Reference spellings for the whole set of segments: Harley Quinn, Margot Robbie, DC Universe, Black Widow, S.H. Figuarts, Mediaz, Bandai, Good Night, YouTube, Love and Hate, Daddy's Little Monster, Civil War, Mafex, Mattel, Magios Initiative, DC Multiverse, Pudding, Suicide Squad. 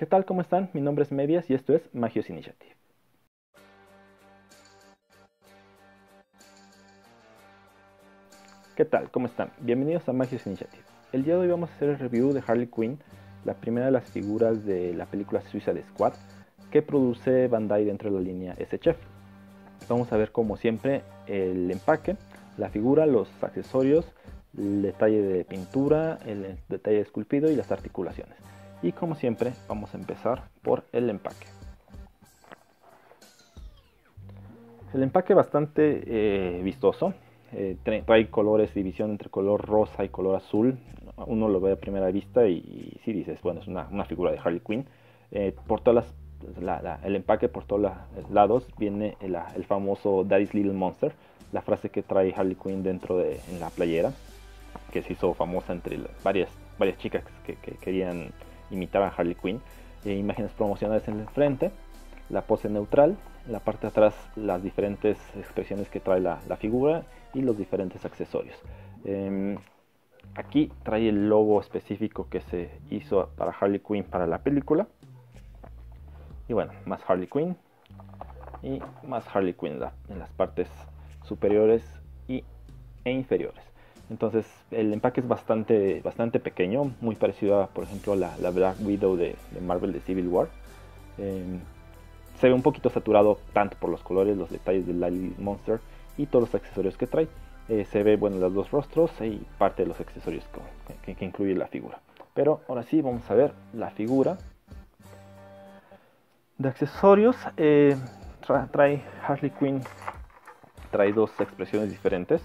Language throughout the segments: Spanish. ¿Qué tal? ¿Cómo están? Mi nombre es Medias y esto es Magios Initiative. ¿Qué tal? ¿Cómo están? Bienvenidos a Magios Initiative. El día de hoy vamos a hacer el review de Harley Quinn, la primera de las figuras de la película Suicide Squad que produce Bandai dentro de la línea S.H. Vamos a ver, como siempre, el empaque, la figura, los accesorios, el detalle de pintura, el detalle esculpido y las articulaciones. Y como siempre vamos a empezar por el empaque. El empaque bastante vistoso, trae colores, división entre color rosa y color azul. Uno lo ve a primera vista y sí dices, bueno, es una figura de Harley Quinn. Por todas el empaque por todos los lados viene el famoso Daddy's Little Monster, la frase que trae Harley Quinn dentro en la playera, que se hizo famosa entre varias chicas que querían imitar a Harley Quinn. Imágenes promocionales en el frente, la pose neutral, en la parte de atrás las diferentes expresiones que trae la figura y los diferentes accesorios. Aquí trae el logo específico que se hizo para Harley Quinn para la película. Y bueno, más Harley Quinn y más Harley Quinn en las partes superiores e inferiores. Entonces el empaque es bastante pequeño, muy parecido a, por ejemplo, la Black Widow de Marvel de Civil War. Se ve un poquito saturado tanto por los colores, los detalles del Lily Monster y todos los accesorios que trae. Se ve, bueno, los dos rostros y parte de los accesorios que incluye la figura. Pero ahora sí vamos a ver la figura. De accesorios trae Harley Quinn, trae dos expresiones diferentes.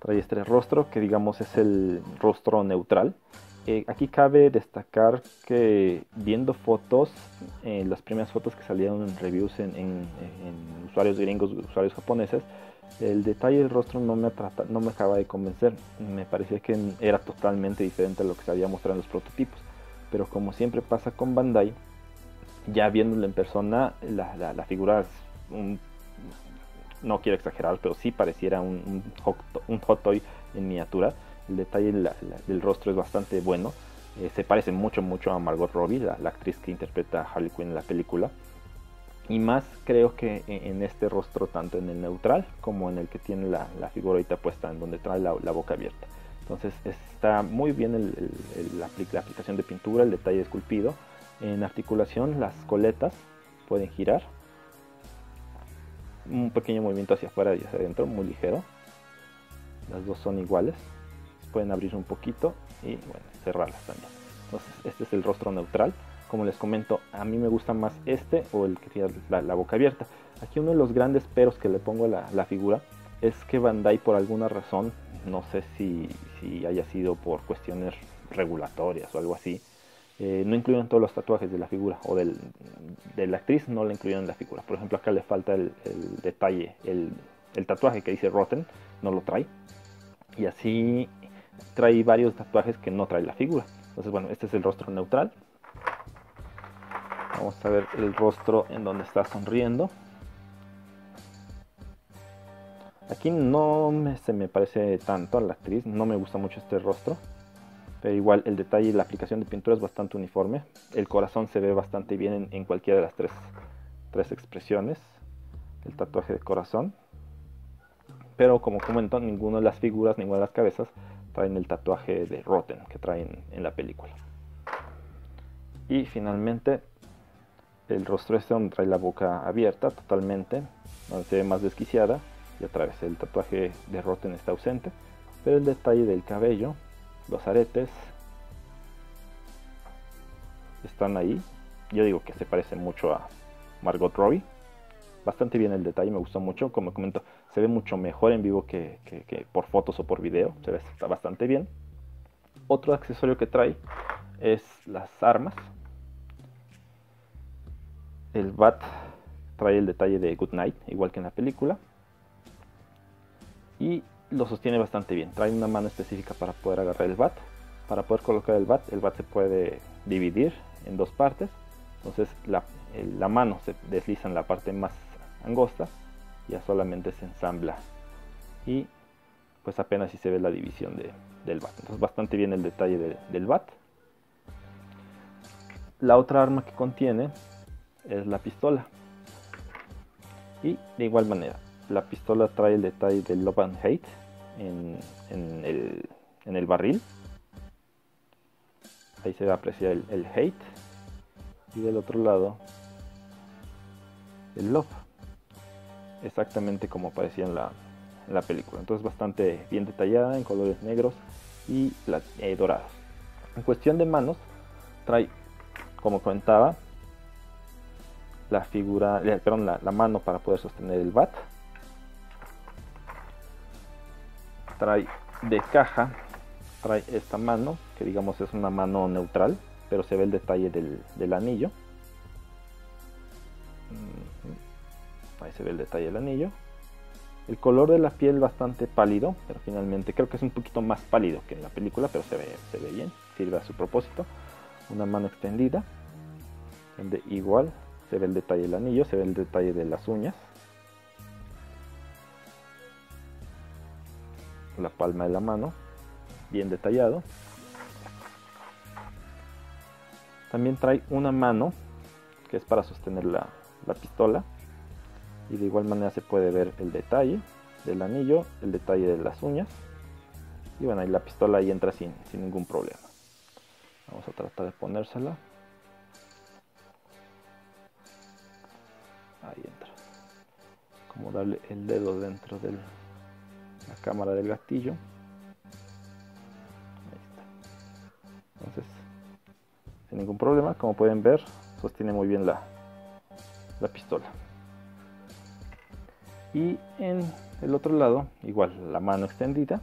Trae este rostro que, digamos, es el rostro neutral. Aquí cabe destacar que viendo fotos, las primeras fotos que salieron en reviews en usuarios gringos, usuarios japoneses, el detalle del rostro no me acaba de convencer. Me parecía que era totalmente diferente a lo que se había mostrado en los prototipos. Pero como siempre pasa con Bandai, ya viéndolo en persona, la figura es no quiero exagerar, pero sí pareciera un hot toy en miniatura. El detalle del rostro es bastante bueno. Se parece mucho a Margot Robbie, la actriz que interpreta a Harley Quinn en la película. Y más creo que en este rostro, tanto en el neutral como en el que tiene la figura ahorita puesta, en donde trae la boca abierta. Entonces está muy bien la aplicación de pintura, el detalle esculpido. En articulación, las coletas pueden girar. Un pequeño movimiento hacia afuera y hacia adentro, muy ligero. Las dos son iguales. Pueden abrir un poquito y, bueno, cerrarlas también. Entonces este es el rostro neutral. Como les comento, a mí me gusta más este o el que tiene la boca abierta. Aquí uno de los grandes peros que le pongo a la figura es que Bandai, por alguna razón, no sé si haya sido por cuestiones regulatorias o algo así, no incluyen todos los tatuajes de la figura o de la actriz, no la incluyen en la figura. Por ejemplo, acá le falta el detalle, el tatuaje que dice Rotten, no lo trae. Y así trae varios tatuajes que no trae la figura. Entonces, bueno, este es el rostro neutral. Vamos a ver el rostro en donde está sonriendo. Aquí se me parece tanto a la actriz, no me gusta mucho este rostro. Pero igual el detalle y la aplicación de pintura es bastante uniforme. El corazón se ve bastante bien en cualquiera de las tres expresiones. El tatuaje de corazón. Pero como comento, ninguna de las figuras, ninguna de las cabezas traen el tatuaje de Rotten que traen en la película. Y finalmente el rostro este, donde trae la boca abierta totalmente, donde se ve más desquiciada. Y otra vez el tatuaje de Rotten está ausente. Pero el detalle del cabello, los aretes están ahí. Yo digo que se parece mucho a Margot Robbie. Bastante bien el detalle, me gustó mucho. Como comento, se ve mucho mejor en vivo que por fotos o por video. Se ve bastante bien. Otro accesorio que trae es las armas. El bat trae el detalle de Good Night, igual que en la película. Y lo sostiene bastante bien, trae una mano específica para poder agarrar el bat, para poder colocar el bat. El bat se puede dividir en dos partes, entonces la mano se desliza en la parte más angosta, ya solamente se ensambla y pues apenas si se ve la división del bat. Entonces bastante bien el detalle del bat. La otra arma que contiene es la pistola. Y de igual manera, la pistola trae el detalle de Love and Hate en el barril. Ahí se aprecia el hate. Y del otro lado, el love. Exactamente como aparecía en la película. Entonces bastante bien detallada, en colores negros y dorados. En cuestión de manos, trae, como comentaba, la figura, perdón, la mano para poder sostener el bat. Trae de caja, trae esta mano, que digamos es una mano neutral, pero se ve el detalle del anillo. Ahí se ve el detalle del anillo. El color de la piel bastante pálido, pero finalmente creo que es un poquito más pálido que en la película, pero se ve bien, sirve a su propósito. Una mano extendida, donde igual se ve el detalle del anillo, se ve el detalle de las uñas. La palma de la mano, bien detallado. También trae una mano que es para sostener la pistola. Y de igual manera se puede ver el detalle del anillo, el detalle de las uñas. Y bueno, ahí la pistola ahí entra sin ningún problema. Vamos a tratar de ponérsela. Ahí entra. Como darle el dedo dentro de la cámara del gatillo. Ahí está. Entonces, sin ningún problema, como pueden ver, sostiene muy bien la pistola. Y en el otro lado, igual, la mano extendida,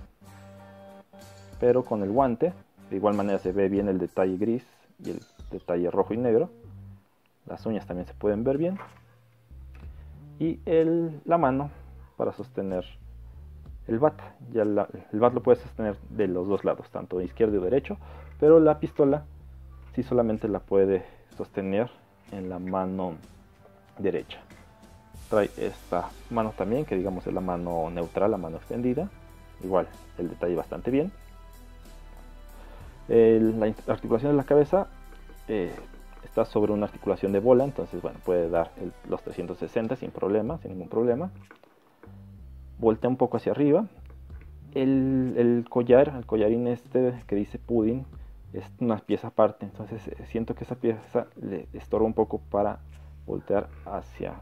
pero con el guante. De igual manera se ve bien el detalle gris y el detalle rojo y negro. Las uñas también se pueden ver bien. Y la mano para sostener el bat. Ya el bat lo puedes sostener de los dos lados, tanto de izquierdo y derecho, pero la pistola sí solamente la puede sostener en la mano derecha. Trae esta mano también, que digamos es la mano neutral, la mano extendida. Igual, el detalle bastante bien. La articulación de la cabeza está sobre una articulación de bola, entonces bueno, puede dar los 360 sin ningún problema. Voltea un poco hacia arriba. El collarín este que dice Pudding es una pieza aparte, entonces siento que esa pieza le estorba un poco para voltear hacia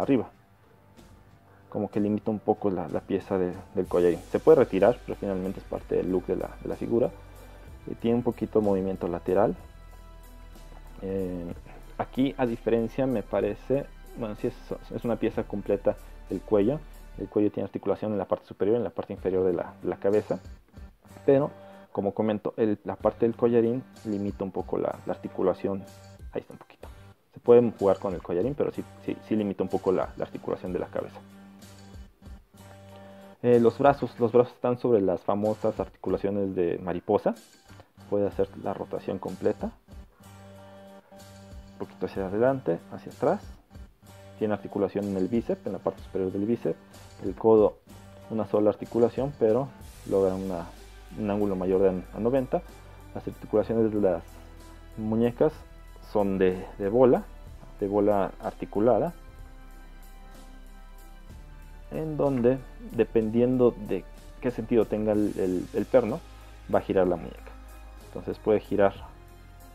arriba. Como que limita un poco la pieza del collarín. Se puede retirar, pero finalmente es parte del look de la figura. Tiene un poquito de movimiento lateral. Aquí, a diferencia, me parece, bueno, sí es una pieza completa del cuello. El cuello tiene articulación en la parte superior, en la parte inferior de la cabeza. Pero, como comento, la parte del collarín limita un poco la articulación. Ahí está un poquito. Se pueden jugar con el collarín, pero sí limita un poco la articulación de la cabeza. Los brazos están sobre las famosas articulaciones de mariposa. Puede hacer la rotación completa. Un poquito hacia adelante, hacia atrás. Tiene articulación en el bíceps, en la parte superior del bíceps. El codo, una sola articulación, pero logra un ángulo mayor de a 90. Las articulaciones de las muñecas son de bola articulada, en donde, dependiendo de qué sentido tenga el perno, va a girar la muñeca. Entonces puede girar,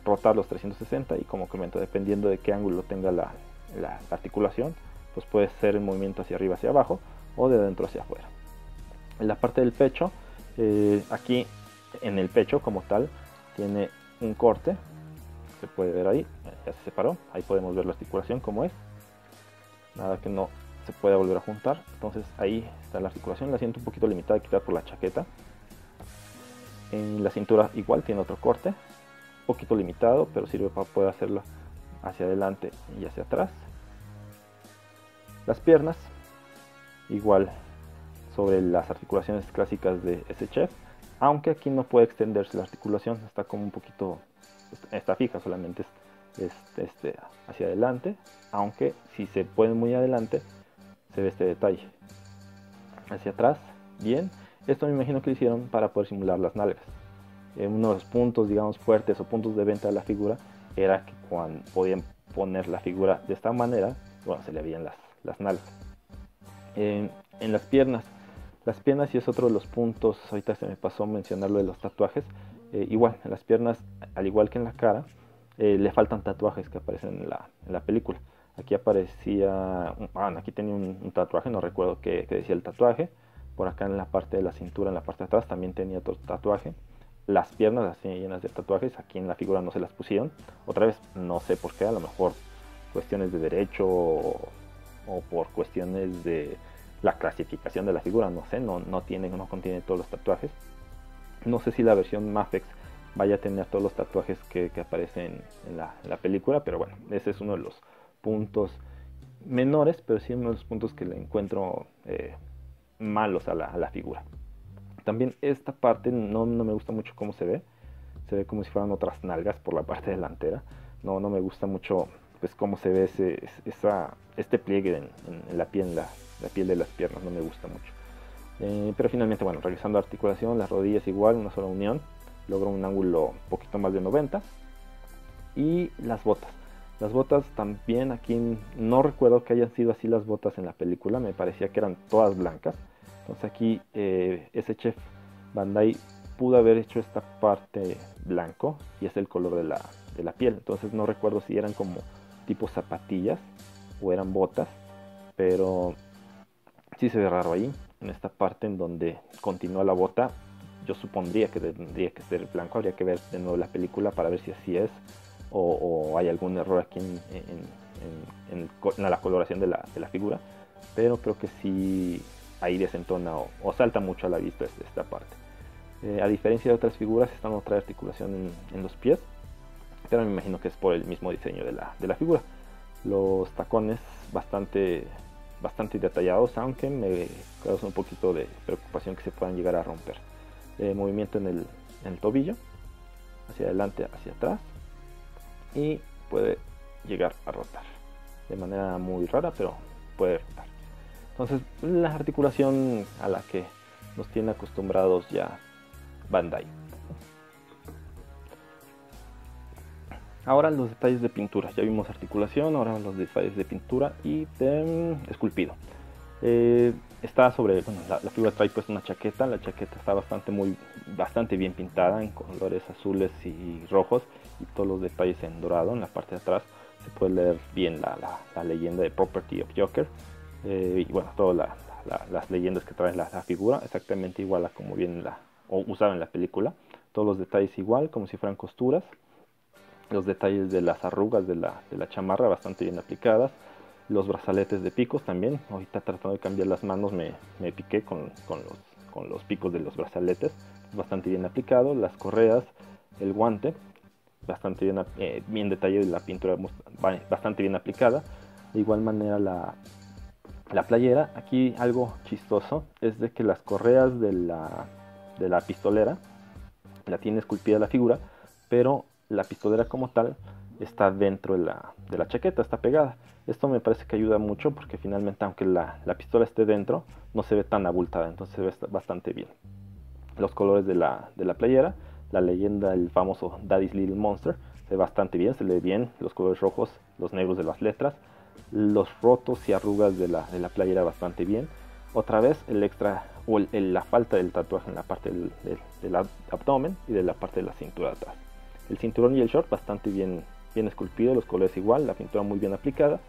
rotar los 360, y como comento, dependiendo de qué ángulo tenga la articulación, pues puede ser el movimiento hacia arriba, hacia abajo, o de adentro hacia afuera. En la parte del pecho, aquí en el pecho como tal, tiene un corte, se puede ver ahí, ya se separó, ahí podemos ver la articulación como es, nada que no se pueda volver a juntar. Entonces ahí está la articulación, la siento un poquito limitada, quizá por la chaqueta. En la cintura igual tiene otro corte, un poquito limitado, pero sirve para poder hacerlo hacia adelante y hacia atrás. Las piernas, igual sobre las articulaciones clásicas de S.H., aunque aquí no puede extenderse la articulación, está como un poquito, está fija, solamente es hacia adelante, aunque si se pone muy adelante, se ve este detalle hacia atrás. Bien, esto me imagino que lo hicieron para poder simular las nalgas. Uno de los puntos, digamos, fuertes o puntos de venta de la figura era que cuando podían poner la figura de esta manera, bueno, se le veían las nalgas. En las piernas. Las piernas, y es otro de los puntos, ahorita se me pasó mencionar lo de los tatuajes. Igual, en las piernas, al igual que en la cara, le faltan tatuajes que aparecen en la película. Aquí aparecía, bueno, aquí tenía un tatuaje, no recuerdo qué decía el tatuaje. Por acá en la parte de la cintura, en la parte de atrás, también tenía otro tatuaje. Las piernas las tenía llenas de tatuajes, aquí en la figura no se las pusieron. Otra vez, no sé por qué, a lo mejor cuestiones de derecho o por cuestiones de la clasificación de la figura, no sé, no contiene todos los tatuajes. No sé si la versión Mafex vaya a tener todos los tatuajes que aparecen en la película, pero bueno, ese es uno de los puntos menores, pero sí uno de los puntos que le encuentro malos a la figura. También esta parte no me gusta mucho cómo se ve como si fueran otras nalgas por la parte delantera. No me gusta mucho pues cómo se ve este pliegue en la piel, la piel de las piernas, no me gusta mucho. Pero finalmente, bueno, revisando la articulación, las rodillas igual, una sola unión, logró un ángulo un poquito más de 90. Y las botas. Las botas también, aquí no recuerdo que hayan sido así las botas en la película, me parecía que eran todas blancas. Entonces aquí ese chef Bandai pudo haber hecho esta parte blanco y es el color de la piel. Entonces no recuerdo si eran como tipo zapatillas o eran botas, pero sí se ve raro ahí, en esta parte en donde continúa la bota. Yo supondría que tendría que ser blanco, habría que ver de nuevo la película para ver si así es o hay algún error aquí en la coloración de la figura, pero creo que sí ahí desentona o salta mucho a la vista esta parte. A diferencia de otras figuras, está en otra articulación en los pies, pero me imagino que es por el mismo diseño de la figura. Los tacones bastante detallados, aunque me causa un poquito de preocupación que se puedan llegar a romper. Movimiento en el tobillo, hacia adelante, hacia atrás, y puede llegar a rotar de manera muy rara, pero puede rotar. Entonces, la articulación a la que nos tiene acostumbrados ya Bandai. Ahora los detalles de pintura, ya vimos articulación, ahora los detalles de pintura y de esculpido. Está sobre, bueno, la figura trae pues una chaqueta, la chaqueta está bastante bien pintada en colores azules y rojos y todos los detalles en dorado. En la parte de atrás se puede leer bien la leyenda de Property of Joker, y bueno, todas las leyendas que trae la figura, exactamente igual a como viene o usada en la película. Todos los detalles igual, como si fueran costuras. Los detalles de las arrugas de la chamarra bastante bien aplicadas. Los brazaletes de picos también. Ahorita tratando de cambiar las manos me piqué con los picos de los brazaletes. Bastante bien aplicado. Las correas, el guante. Bastante bien detallado y la pintura bastante bien aplicada. De igual manera la playera. Aquí algo chistoso es de que las correas de la pistolera la tiene esculpida la figura, pero la pistolera como tal está dentro de la chaqueta, está pegada. Esto me parece que ayuda mucho porque finalmente, aunque la pistola esté dentro, no se ve tan abultada, entonces se ve bastante bien. Los colores de la playera, la leyenda, el famoso Daddy's Little Monster, se ve bastante bien, se lee bien los colores rojos, los negros de las letras, los rotos y arrugas de la playera bastante bien. Otra vez el extra o la falta del tatuaje en la parte del abdomen y de la parte de la cintura de atrás. El cinturón y el short bastante bien esculpido, los colores igual, la pintura muy bien aplicada.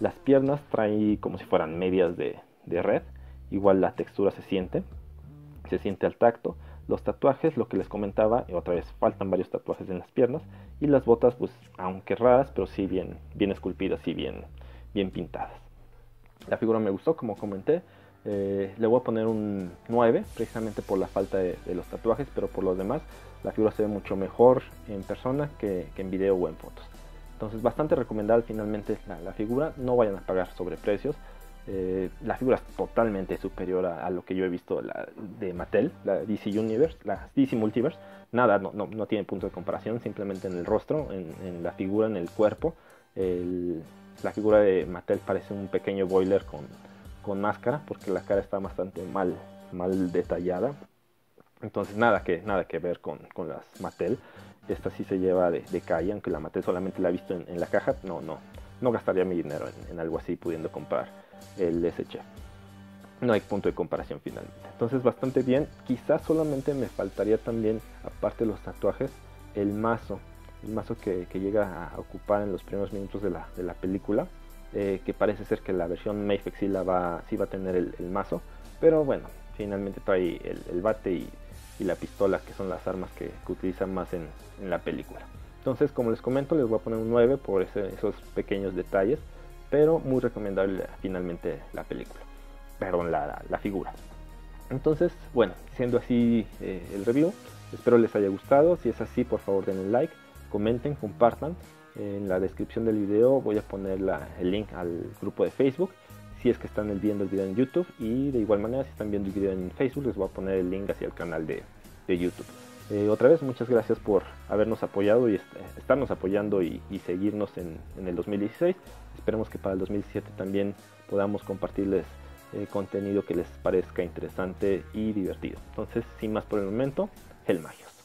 Las piernas trae como si fueran medias de red, igual la textura se siente al tacto. Los tatuajes, lo que les comentaba, otra vez faltan varios tatuajes en las piernas. Y las botas, pues aunque raras, pero sí bien esculpidas y bien pintadas. La figura me gustó, como comenté. Le voy a poner un 9, precisamente por la falta de los tatuajes, pero por los demás la figura se ve mucho mejor en persona que en video o en fotos. Entonces bastante recomendable finalmente la figura, no vayan a pagar sobreprecios. La figura es totalmente superior a lo que yo he visto de Mattel, la DC Universe, la DC Multiverse. Nada, no tiene punto de comparación, simplemente en el rostro, en la figura, en el cuerpo. La figura de Mattel parece un pequeño boiler con máscara, porque la cara está bastante mal detallada. Entonces nada que ver con las Mattel. esta sí se lleva de calle, aunque la Mattel solamente la he visto en la caja. No gastaría mi dinero en algo así pudiendo comprar el S.H. No hay punto de comparación finalmente. Entonces bastante bien. Quizás solamente me faltaría también, aparte de los tatuajes, el mazo. El mazo que llega a ocupar en los primeros minutos de la película. Que parece ser que la versión Mafex sí va a tener el mazo. Pero bueno, finalmente trae el bate y la pistola, que son las armas que utilizan más en la película. Entonces, como les comento, les voy a poner un 9 por esos pequeños detalles. Pero muy recomendable finalmente la película. Perdón, la figura. Entonces, bueno, siendo así el review, espero les haya gustado. Si es así, por favor denle like, comenten, compartan. En la descripción del video voy a poner el link al grupo de Facebook, si es que están viendo el video en YouTube, y de igual manera si están viendo el video en Facebook les voy a poner el link hacia el canal de YouTube. Otra vez muchas gracias por habernos apoyado y estarnos apoyando y seguirnos en el 2016. Esperemos que para el 2017 también podamos compartirles contenido que les parezca interesante y divertido. Entonces, sin más por el momento, el Magios.